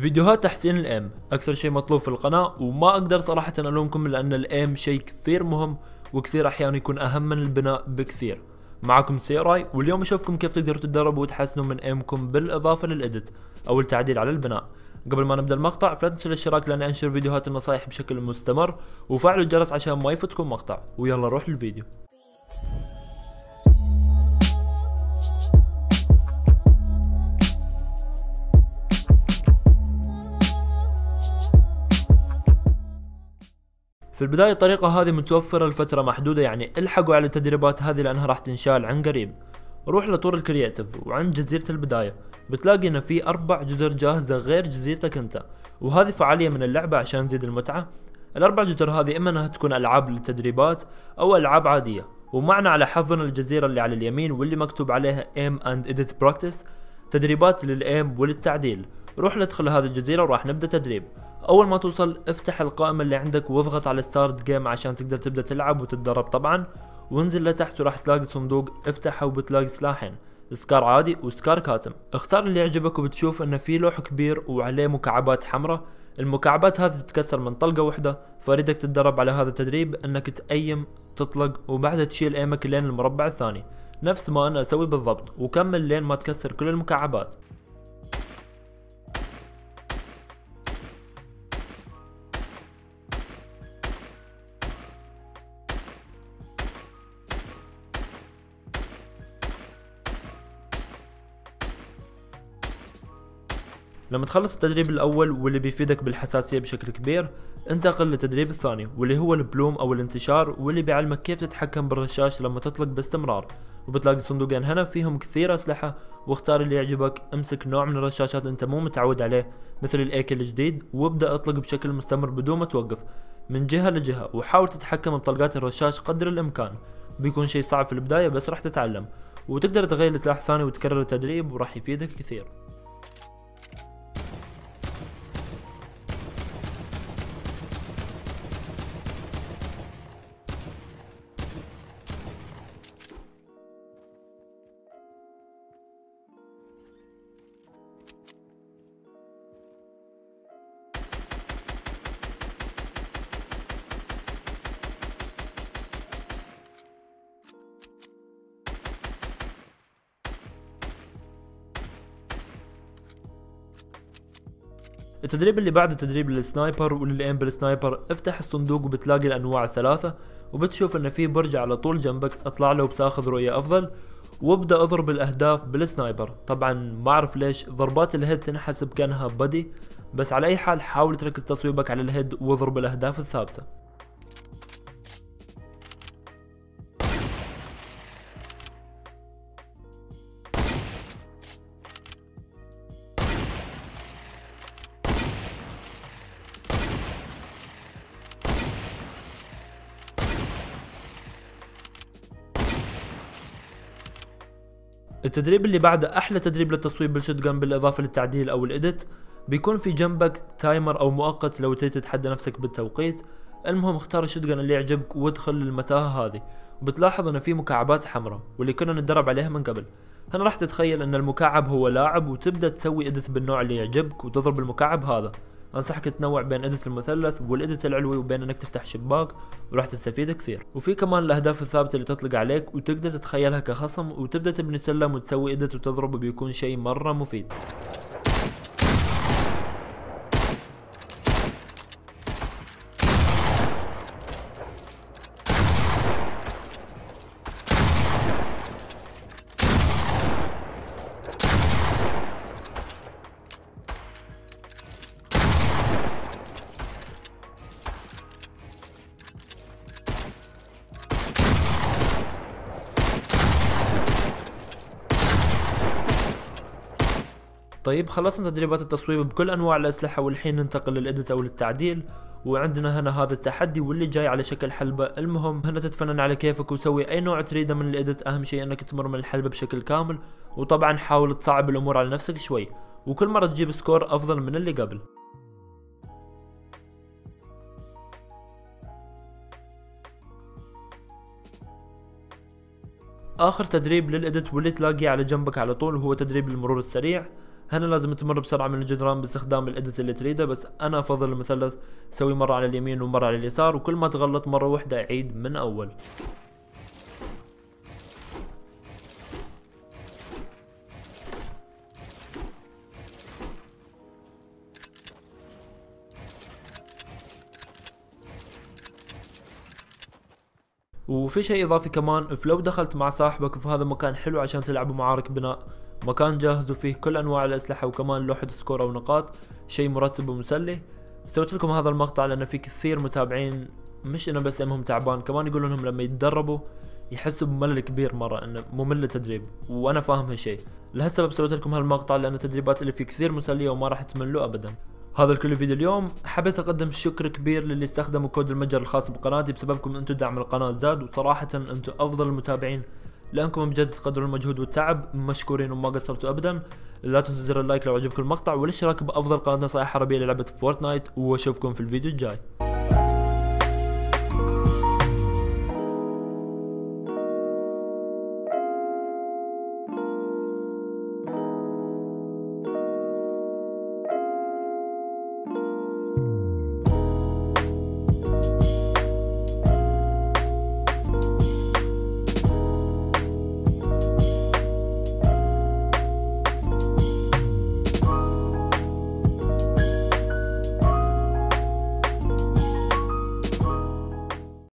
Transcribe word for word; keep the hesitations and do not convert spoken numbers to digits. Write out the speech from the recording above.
فيديوهات تحسين الايم اكثر شيء مطلوب في القناة، وما اقدر صراحة الومكم لان الايم شيء كثير مهم وكثير احيانا يكون اهم من البناء بكثير. معكم سيوراي، واليوم اشوفكم كيف تقدروا تتدربوا وتحسنوا من ايمكم بالاضافة للاديت او التعديل على البناء. قبل ما نبدا المقطع فلا تنسوا الاشتراك لاني انشر فيديوهات النصائح بشكل مستمر، وفعلوا الجرس عشان ما يفوتكم مقطع، ويلا نروح للفيديو. في البداية الطريقة هذه متوفرة لفترة محدودة، يعني الحقوا على التدريبات هذه لأنها راح تنشال عن قريب. روح لطور الكرياتيف وعند جزيرة البداية بتلاقي إن في أربع جزر جاهزة غير جزيرتك أنت، وهذه فعالية من اللعبة عشان تزيد المتعة. الأربع جزر هذه إما إنها تكون ألعاب للتدريبات أو ألعاب عادية، ومعنا على حظنا الجزيرة اللي على اليمين واللي مكتوب عليها Aim and Edit Practice، تدريبات للإيم وللتعديل. روح لادخل هذه الجزيرة وراح نبدأ تدريب. اول ما توصل افتح القائمة اللي عندك واضغط على ستارت جيم عشان تقدر تبدأ تلعب وتتدرب طبعا، وانزل لتحت وراح تلاقي صندوق، افتحه وبتلاقي سلاحين، سكار عادي وسكار كاتم. اختار اللي يعجبك وبتشوف انه في لوح كبير وعليه مكعبات حمراء، المكعبات هذه تتكسر من طلقة واحدة، فاريدك تتدرب على هذا التدريب انك تأيم تطلق وبعدها تشيل ايمك لين المربع الثاني، نفس ما انا اسوي بالضبط، وكمل لين ما تكسر كل المكعبات. لما تخلص التدريب الاول واللي بيفيدك بالحساسية بشكل كبير، انتقل للتدريب الثاني واللي هو البلوم او الانتشار، واللي بيعلمك كيف تتحكم بالرشاش لما تطلق باستمرار، وبتلاقي صندوقين هنا فيهم كثير اسلحة، واختار اللي يعجبك. امسك نوع من الرشاشات انت مو متعود عليه مثل الايكي الجديد، وابدأ اطلق بشكل مستمر بدون ما توقف من جهة لجهة، وحاول تتحكم بطلقات الرشاش قدر الامكان، بيكون شيء صعب في البداية بس راح تتعلم، وتقدر تغير لسلاح ثاني وتكرر التدريب وراح يفيدك كثير. التدريب اللي بعده تدريب للسنايبر وللأيم بالسنايبر. افتح الصندوق وبتلاقي الانواع الثلاثة، وبتشوف ان في برج على طول جنبك، اطلع له وبتاخذ رؤية افضل، وابدأ اضرب الاهداف بالسنايبر. طبعا ما اعرف ليش ضربات الهيد تنحسب كانها بدي، بس على اي حال حاول تركز تصويبك على الهيد واضرب الاهداف الثابتة. التدريب اللي بعده احلى تدريب للتصويب بالشوتجن بالاضافه للتعديل او الاديت، بيكون في جنبك تايمر او مؤقت لو تريد تتحدى نفسك بالتوقيت. المهم اختار الشوتجن اللي يعجبك وادخل للمتاهه هذه، وبتلاحظ انه في مكعبات حمراء واللي كنا نتدرب عليها من قبل. هنا راح تتخيل ان المكعب هو لاعب وتبدا تسوي اديت بالنوع اللي يعجبك وتضرب المكعب هذا. انصحك تنوع بين اديت المثلث والاديت العلوي وبين انك تفتح شباك، وراح تستفيد كثير. وفي كمان الاهداف الثابته اللي تطلق عليك وتقدر تتخيلها كخصم وتبدا تبني سلم وتسوي اديت وتضربه، بيكون شيء مره مفيد. طيب خلصنا تدريبات التصويب بكل انواع الاسلحه، والحين ننتقل للاديت او للتعديل. وعندنا هنا هذا التحدي واللي جاي على شكل حلبه، المهم هنا تتفنن على كيفك وسوي اي نوع تريده من الاديت، اهم شيء انك تمر من الحلبه بشكل كامل، وطبعا حاول تصعب الامور على نفسك شوي، وكل مره تجيب سكور افضل من اللي قبل. اخر تدريب للاديت واللي تلاقيه على جنبك على طول هو تدريب المرور السريع. هنا لازم تمر بسرعه من الجدران باستخدام الادت اللي تريده، بس انا افضل المثلث، سوي مره على اليمين ومره على اليسار، وكل ما تغلط مره واحده اعيد من اول. وفي شيء اضافي كمان، فلو دخلت مع صاحبك فهذا مكان حلو عشان تلعبوا معارك بناء، مكان جاهز وفيه كل انواع الاسلحه وكمان لوحه سكور او نقاط، شيء مرتب ومسلي. سويت لكم هذا المقطع لان في كثير متابعين مش انا بس امهم تعبان، كمان يقولون انهم لما يتدربوا يحسوا بملل كبير مره، انه ممل التدريب، وانا فاهم هالشيء، لهالسبب سويت لكم هالمقطع لان التدريبات اللي فيه كثير مسليه وما راح تملوا ابدا. هذا الكل فيديو اليوم، حبيت اقدم شكر كبير للي استخدموا كود المتجر الخاص بقناتي، بسببكم انتم دعم القناه زاد، وصراحه انتم افضل المتابعين، لانكم بجد تقدروا المجهود والتعب، مشكورين وما قصرتوا ابدا. لا تنسوا زر اللايك لو عجبكم المقطع، والاشتراك بافضل قناه نصائح عربيه للعبه فورتنايت، واشوفكم في الفيديو الجاي.